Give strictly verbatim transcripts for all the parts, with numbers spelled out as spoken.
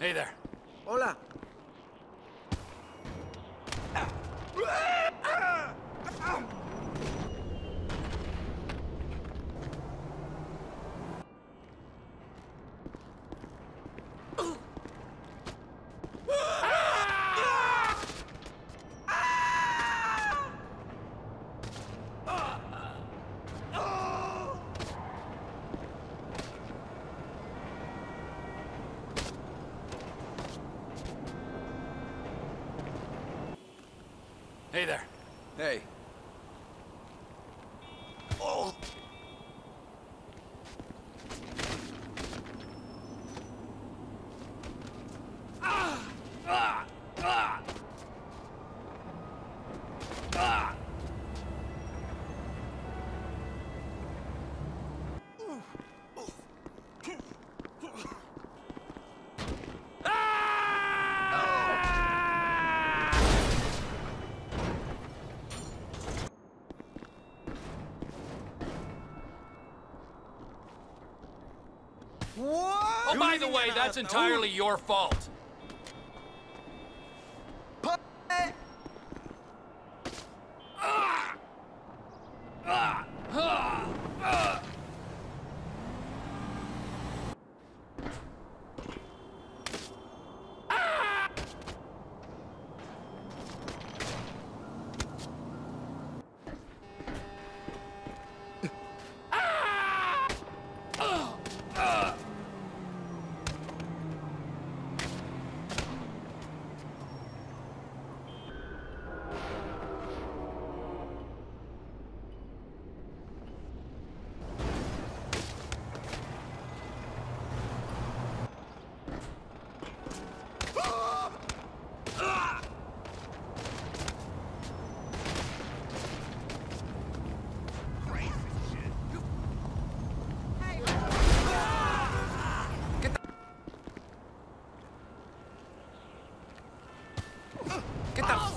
Hey there. Hola. Hey there. Hey. Oh. Ah. Ah. Ah. Ah. What? Oh, by the way, that's entirely your fault.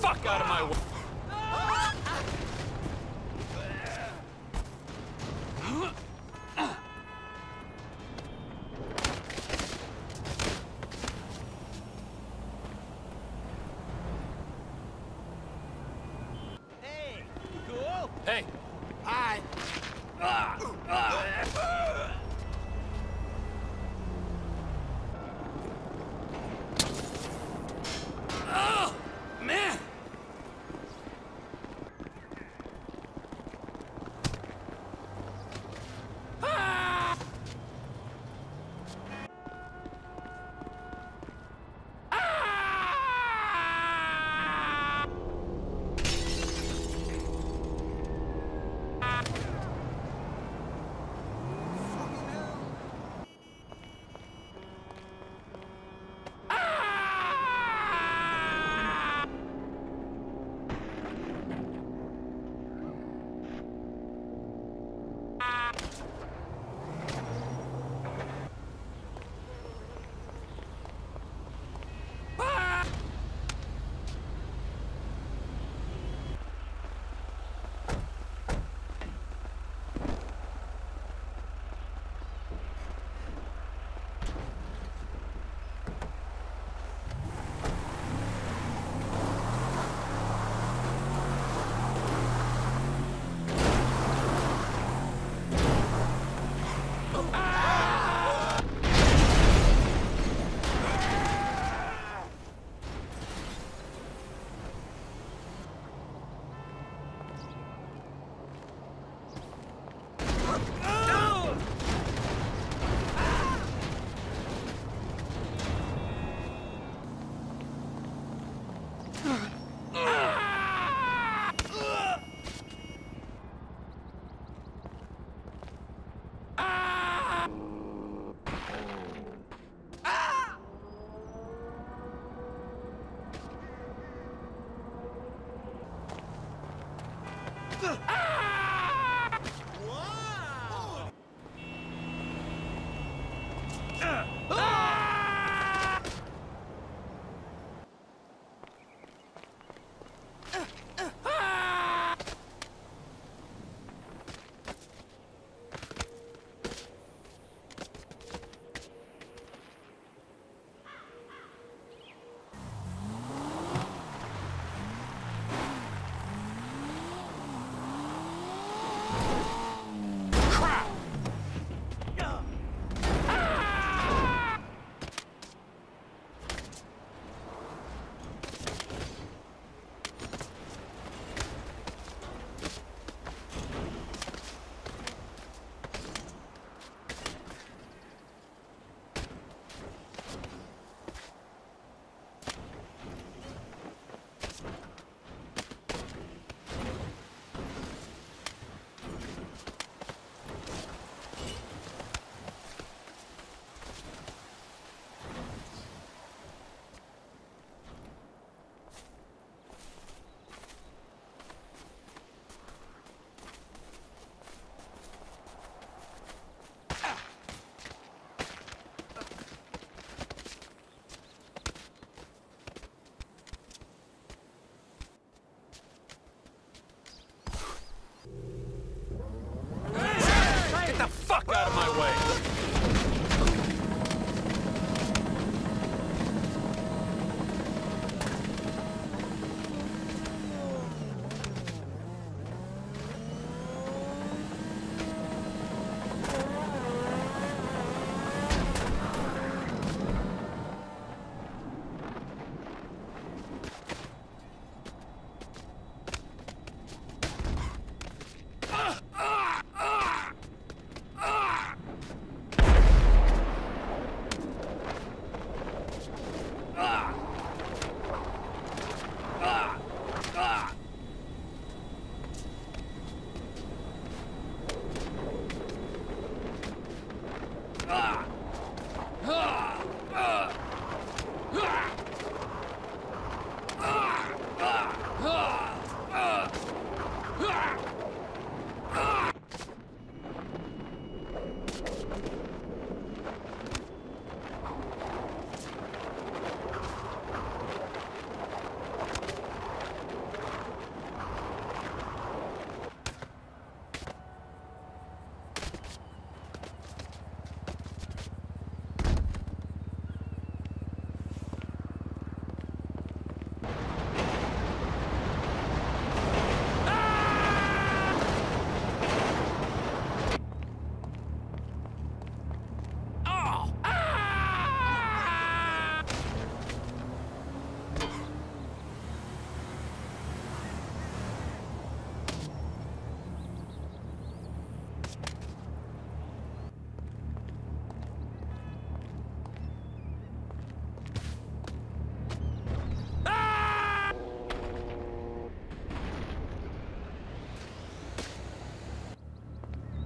Fuck out of my way! Hey! Cool! Hey! Hi! Ah! Ah!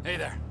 Hey there.